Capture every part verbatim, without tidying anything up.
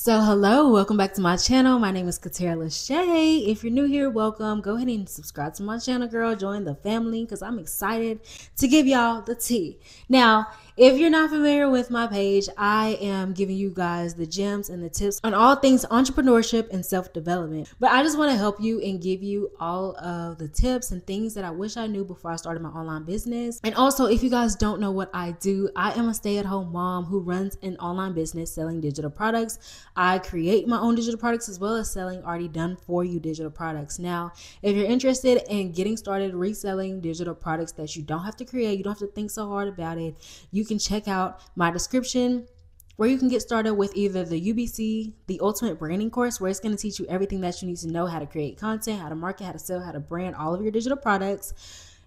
So hello, welcome back to my channel. My name is Katera LaShae'. If you're new here, welcome. Go ahead and subscribe to my channel, girl. Join the family because I'm excited to give y'all the tea. Now, if you're not familiar with my page, I am giving you guys the gems and the tips on all things entrepreneurship and self-development. But I just want to help you and give you all of the tips and things that I wish I knew before I started my online business. And also, if you guys don't know what I do, I am a stay-at-home mom who runs an online business selling digital products. I create my own digital products as well as selling already done for you digital products. Now, if you're interested in getting started reselling digital products that you don't have to create, you don't have to think so hard about it, you can check out my description where you can get started with either the U B C, the Ultimate Branding Course, where it's going to teach you everything that you need to know, how to create content, how to market, how to sell, how to brand all of your digital products.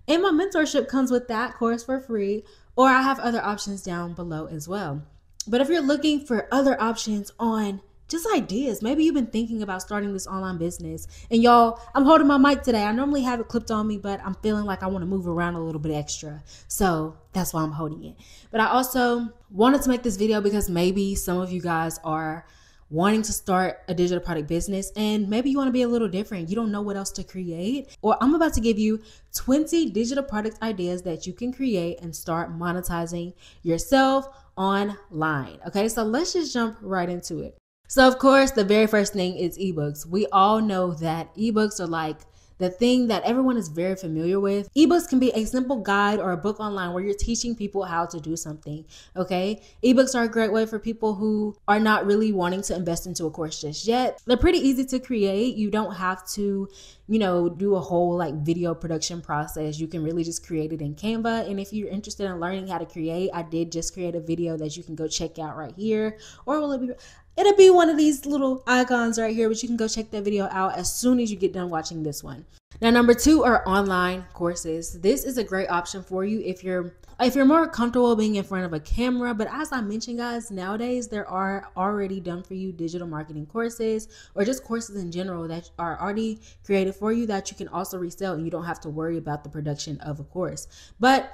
And my mentorship comes with that course for free, or I have other options down below as well. But if you're looking for other options on just ideas, maybe you've been thinking about starting this online business. And y'all, I'm holding my mic today. I normally have it clipped on me, but I'm feeling like I want to move around a little bit extra. So that's why I'm holding it. But I also wanted to make this video because maybe some of you guys are wanting to start a digital product business and maybe you want to be a little different. You don't know what else to create. Or I'm about to give you twenty digital product ideas that you can create and start monetizing yourself online. Okay, so let's just jump right into it. So of course, the very first thing is ebooks. We all know that ebooks are like the thing that everyone is very familiar with. Ebooks can be a simple guide or a book online where you're teaching people how to do something, okay? Ebooks are a great way for people who are not really wanting to invest into a course just yet. They're pretty easy to create. You don't have to, you know, do a whole like video production process. You can really just create it in Canva. And if you're interested in learning how to create, I did just create a video that you can go check out right here. Or will it be... it'll be one of these little icons right here, but you can go check that video out as soon as you get done watching this one. Now, number two are online courses. This is a great option for you if you're if you're more comfortable being in front of a camera. But as I mentioned, guys, nowadays there are already done for you digital marketing courses or just courses in general that are already created for you that you can also resell and you don't have to worry about the production of a course. But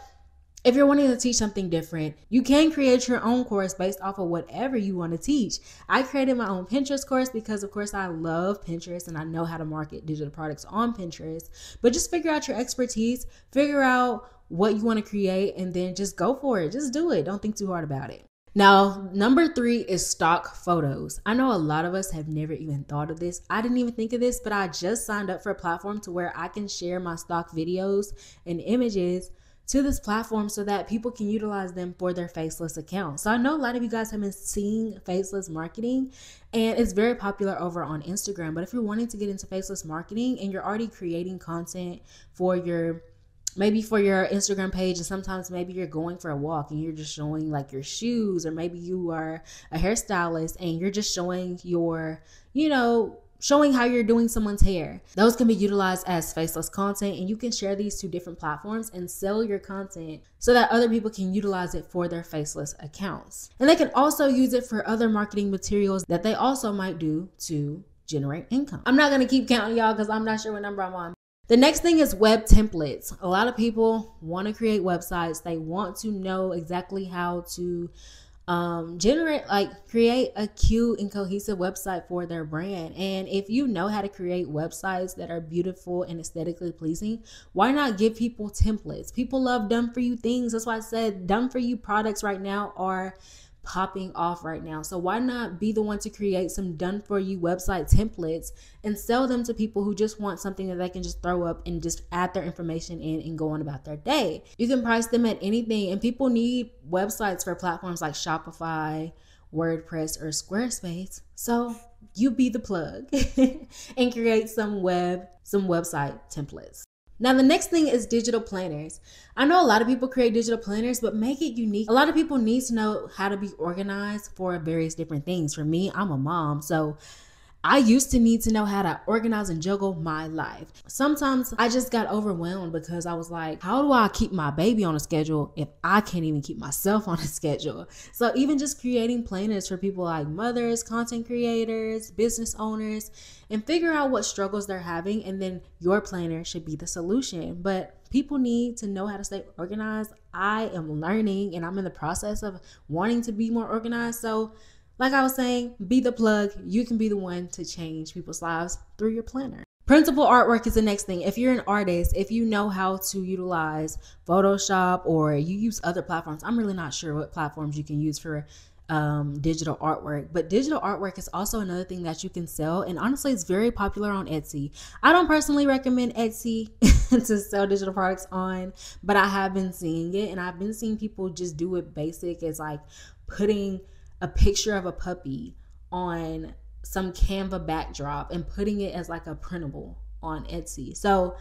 if you're wanting to teach something different, you can create your own course based off of whatever you want to teach. I created my own Pinterest course because, of course, I love Pinterest and I know how to market digital products on Pinterest. But just figure out your expertise, figure out what you want to create, and then just go for it. Just do it. Don't think too hard about it. Now, number three is stock photos. I know a lot of us have never even thought of this. I didn't even think of this, but I just signed up for a platform to where I can share my stock videos and images to this platform so that people can utilize them for their faceless account. So I know a lot of you guys have been seeing faceless marketing and it's very popular over on Instagram, but if you're wanting to get into faceless marketing and you're already creating content for your, maybe for your Instagram page, and sometimes maybe you're going for a walk and you're just showing like your shoes, or maybe you are a hairstylist and you're just showing your, you know, showing how you're doing someone's hair. Those can be utilized as faceless content and you can share these to different platforms and sell your content so that other people can utilize it for their faceless accounts. And they can also use it for other marketing materials that they also might do to generate income. I'm not gonna keep counting y'all because I'm not sure what number I'm on. The next thing is web templates. A lot of people wanna create websites. They want to know exactly how to Um, generate, like create a cute and cohesive website for their brand. And if you know how to create websites that are beautiful and aesthetically pleasing, why not give people templates? People love done for you things. That's why I said done for you products right now are popping off right now. So why not be the one to create some done for you website templates and sell them to people who just want something that they can just throw up and just add their information in and go on about their day. You can price them at anything, and people need websites for platforms like Shopify, WordPress, or Squarespace. So you be the plug and create some web, some website templates. Now, the next thing is digital planners. I know a lot of people create digital planners, but make it unique. A lot of people need to know how to be organized for various different things. For me, I'm a mom, so I used to need to know how to organize and juggle my life. Sometimes I just got overwhelmed because I was like, how do I keep my baby on a schedule if I can't even keep myself on a schedule? So even just creating planners for people like mothers, content creators, business owners, and figure out what struggles they're having, and then your planner should be the solution. But people need to know how to stay organized. I am learning and I'm in the process of wanting to be more organized. So Like I was saying, be the plug. You can be the one to change people's lives through your planner. Printable artwork is the next thing. If you're an artist, if you know how to utilize Photoshop or you use other platforms, I'm really not sure what platforms you can use for um, digital artwork, but digital artwork is also another thing that you can sell. And honestly, it's very popular on Etsy. I don't personally recommend Etsy to sell digital products on, but I have been seeing it, and I've been seeing people just do it basic as like putting a picture of a puppy on some Canva backdrop and putting it as like a printable on Etsy. So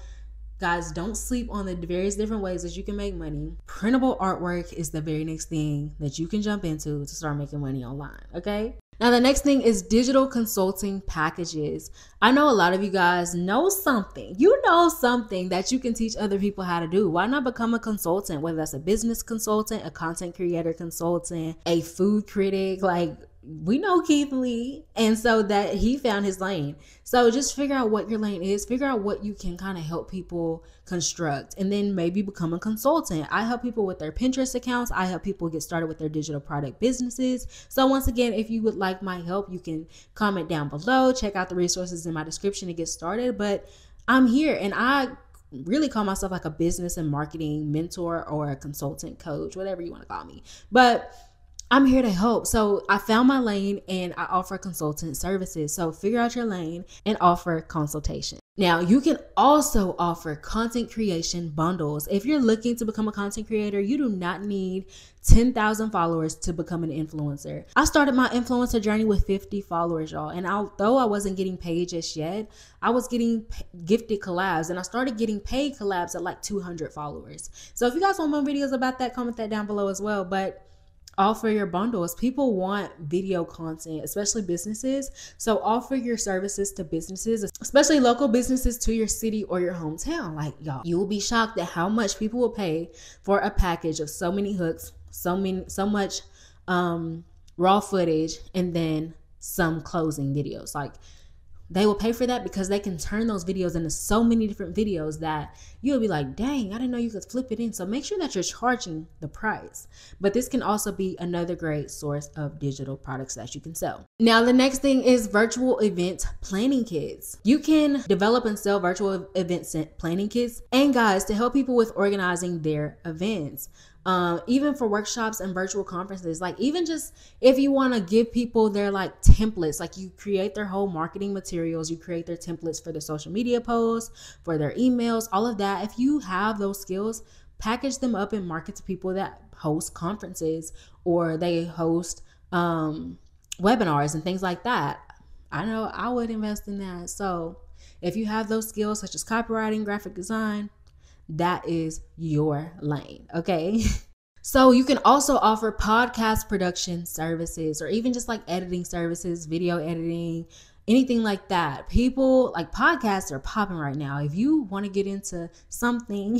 guys, don't sleep on the various different ways that you can make money. Printable artwork is the very next thing that you can jump into to start making money online, okay? Now the next thing is digital consulting packages. I know a lot of you guys know something. You know something that you can teach other people how to do. Why not become a consultant? Whether that's a business consultant, a content creator consultant, a food critic, like we know Keith Lee, and so that he found his lane. So just figure out what your lane is, figure out what you can kind of help people construct, and then maybe become a consultant. I help people with their Pinterest accounts. I help people get started with their digital product businesses. So once again, if you would like my help, you can comment down below, check out the resources in my description to get started. But I'm here, and I really call myself like a business and marketing mentor or a consultant coach, whatever you want to call me. But I'm here to help. So I found my lane and I offer consultant services. So figure out your lane and offer consultation. Now you can also offer content creation bundles. If you're looking to become a content creator, you do not need ten thousand followers to become an influencer. I started my influencer journey with fifty followers, y'all. And although I wasn't getting paid just yet, I was getting gifted collabs, and I started getting paid collabs at like two hundred followers. So if you guys want more videos about that, comment that down below as well. But offer your bundles. People want video content, especially businesses. So offer your services to businesses, especially local businesses to your city or your hometown. Like y'all, you will be shocked at how much people will pay for a package of so many hooks, so many, so much um, raw footage, and then some closing videos. Like they will pay for that because they can turn those videos into so many different videos that you'll be like, dang, I didn't know you could flip it in. So make sure that you're charging the price. But this can also be another great source of digital products that you can sell. Now, the next thing is virtual event planning kits. You can develop and sell virtual event planning kits, and guys, to help people with organizing their events. Um, even for workshops and virtual conferences, like even just if you want to give people their like templates, like you create their whole marketing materials, you create their templates for their social media posts, for their emails, all of that. If you have those skills, package them up and market to people that host conferences or they host um, webinars and things like that. I know I would invest in that. So if you have those skills such as copywriting, graphic design, that is your lane, okay? So you can also offer podcast production services, or even just like editing services, video editing, anything like that. People like podcasts are popping right now. If you want to get into something,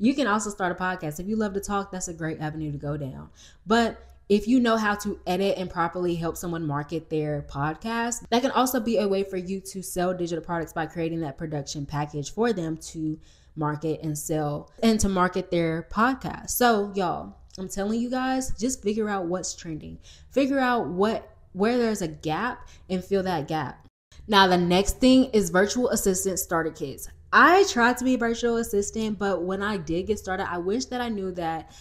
you can also start a podcast. If you love to talk, that's a great avenue to go down. But if you know how to edit and properly help someone market their podcast, that can also be a way for you to sell digital products by creating that production package for them to market and sell and to market their podcast. So y'all, I'm telling you guys, just figure out what's trending. Figure out what where there's a gap and fill that gap. Now the next thing is virtual assistant starter kits. I tried to be a virtual assistant, but when I did get started, I wish that I knew that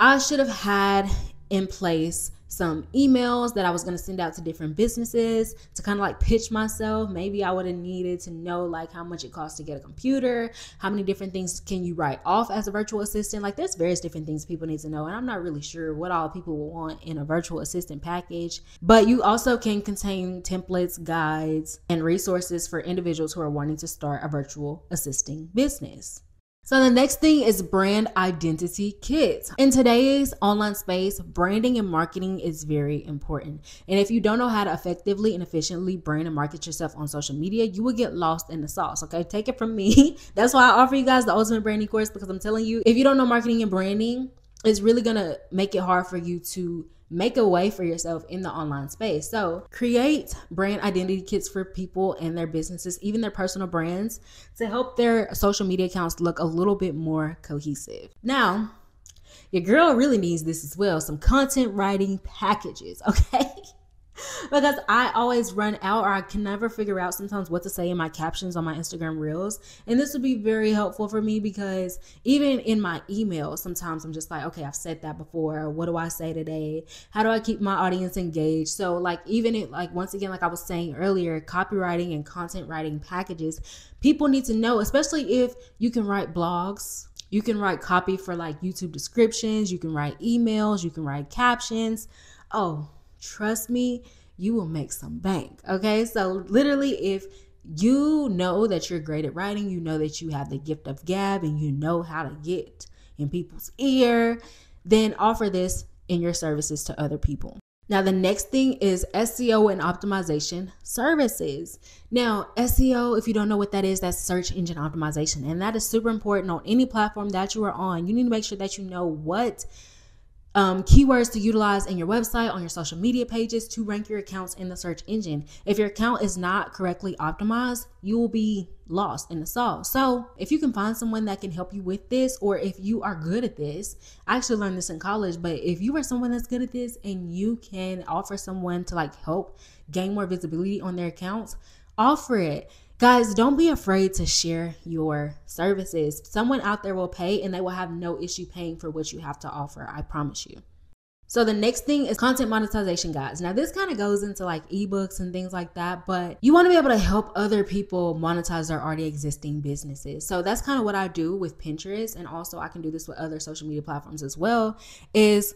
I should have had in place some emails that I was going to send out to different businesses to kind of like pitch myself. Maybe I would have needed to know like how much it costs to get a computer, how many different things can you write off as a virtual assistant. Like there's various different things people need to know, and I'm not really sure what all people will want in a virtual assistant package. But you also can contain templates, guides, and resources for individuals who are wanting to start a virtual assisting business. So the next thing is brand identity kits. In today's online space, branding and marketing is very important. And if you don't know how to effectively and efficiently brand and market yourself on social media, you will get lost in the sauce, okay? Take it from me. That's why I offer you guys the Ultimate Branding Course, because I'm telling you, if you don't know marketing and branding, it's really gonna make it hard for you to make a way for yourself in the online space. So create brand identity kits for people and their businesses, even their personal brands, to help their social media accounts look a little bit more cohesive. Now, your girl really needs this as well, some content writing packages, okay? because I always run out, or I can never figure out sometimes what to say in my captions on my Instagram reels. And this would be very helpful for me, because even in my email, sometimes I'm just like, okay, I've said that before. What do I say today? How do I keep my audience engaged? So like, even it, like, once again, like I was saying earlier, copywriting and content writing packages, people need to know, especially if you can write blogs, you can write copy for like YouTube descriptions, you can write emails, you can write captions. Oh, trust me, you will make some bank. Okay. So literally, if you know that you're great at writing, you know that you have the gift of gab and you know how to get in people's ear, then offer this in your services to other people. Now, the next thing is S E O and optimization services. Now, S E O, if you don't know what that is, that's search engine optimization. And that is super important on any platform that you are on. You need to make sure that you know what Um, keywords to utilize in your website, on your social media pages, to rank your accounts in the search engine. If your account is not correctly optimized, you will be lost in the sauce. So if you can find someone that can help you with this, or if you are good at this, I actually learned this in college, but if you are someone that's good at this and you can offer someone to like help gain more visibility on their accounts, offer it. Guys, don't be afraid to share your services. Someone out there will pay, and they will have no issue paying for what you have to offer. I promise you. So the next thing is content monetization, guys. Now this kind of goes into like ebooks and things like that, but you want to be able to help other people monetize their already existing businesses. So that's kind of what I do with Pinterest. And also I can do this with other social media platforms as well, is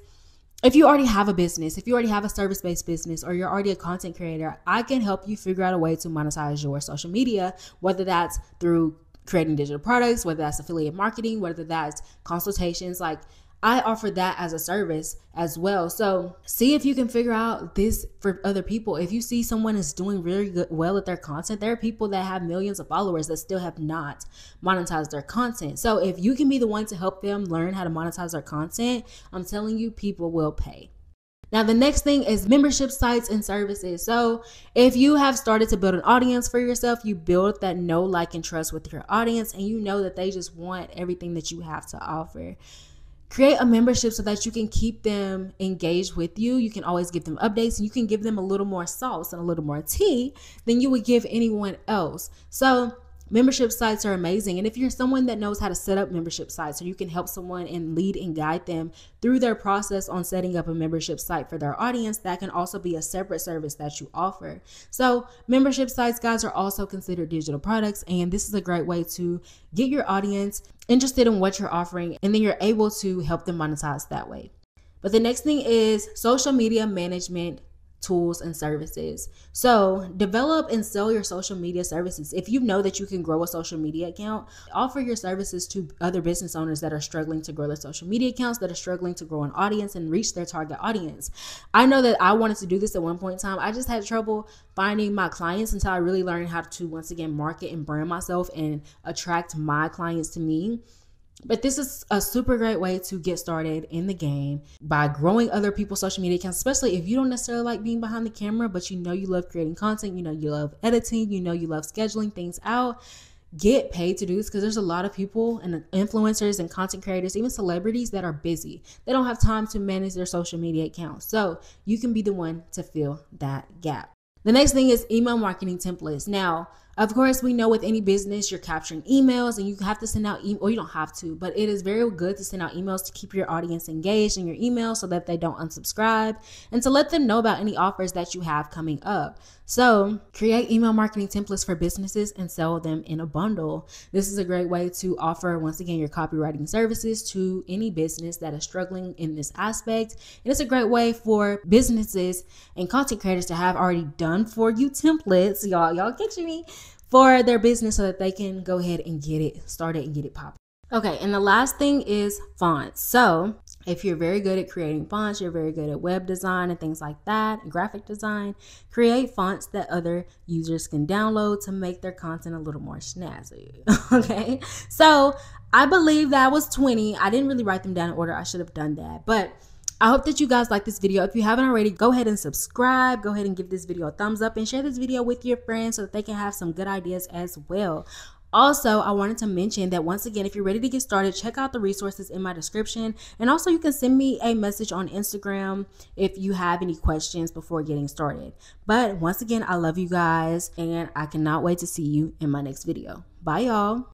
if you already have a business, if you already have a service-based business, or you're already a content creator, I can help you figure out a way to monetize your social media, whether that's through creating digital products, whether that's affiliate marketing, whether that's consultations. Like, I offer that as a service as well. So see if you can figure out this for other people. If you see someone is doing really good, well at their content, there are people that have millions of followers that still have not monetized their content. So if you can be the one to help them learn how to monetize their content, I'm telling you, people will pay. Now, the next thing is membership sites and services. So if you have started to build an audience for yourself, you build that know, like, and trust with your audience, and you know that they just want everything that you have to offer. Create a membership so that you can keep them engaged with you. You can always give them updates, and you can give them a little more sauce and a little more tea than you would give anyone else. So membership sites are amazing. And if you're someone that knows how to set up membership sites, so you can help someone and lead and guide them through their process on setting up a membership site for their audience, that can also be a separate service that you offer. So membership sites, guys, are also considered digital products. And this is a great way to get your audience interested in what you're offering, and then you're able to help them monetize that way. But the next thing is social media management tools and services. So develop and sell your social media services. If you know that you can grow a social media account, offer your services to other business owners that are struggling to grow their social media accounts, that are struggling to grow an audience and reach their target audience. I know that I wanted to do this at one point in time. I just had trouble finding my clients until I really learned how to, once again, market and brand myself and attract my clients to me. But this is a super great way to get started in the game by growing other people's social media accounts, especially if you don't necessarily like being behind the camera, but you know you love creating content, you know you love editing, you know you love scheduling things out. Get paid to do this, because there's a lot of people and influencers and content creators, even celebrities, that are busy. They don't have time to manage their social media accounts. So you can be the one to fill that gap. The next thing is email marketing templates. Now, of course, we know with any business, you're capturing emails, and you have to send out, e- or you don't have to, but it is very good to send out emails to keep your audience engaged in your email so that they don't unsubscribe, and to let them know about any offers that you have coming up. So create email marketing templates for businesses and sell them in a bundle. This is a great way to offer, once again, your copywriting services to any business that is struggling in this aspect. And it's a great way for businesses and content creators to have already done for you templates. Y'all, y'all catching me? For their business, so that they can go ahead and get it started and get it popping. Okay, and the last thing is fonts. So if you're very good at creating fonts, you're very good at web design and things like that, and graphic design, create fonts that other users can download to make their content a little more snazzy. Okay, so I believe that was twenty. I didn't really write them down in order. I should have done that, but I hope that you guys like this video. If you haven't already, go ahead and subscribe. Go ahead and give this video a thumbs up and share this video with your friends so that they can have some good ideas as well. Also, I wanted to mention that once again, if you're ready to get started, check out the resources in my description. And also you can send me a message on Instagram if you have any questions before getting started. But once again, I love you guys and I cannot wait to see you in my next video. Bye, y'all.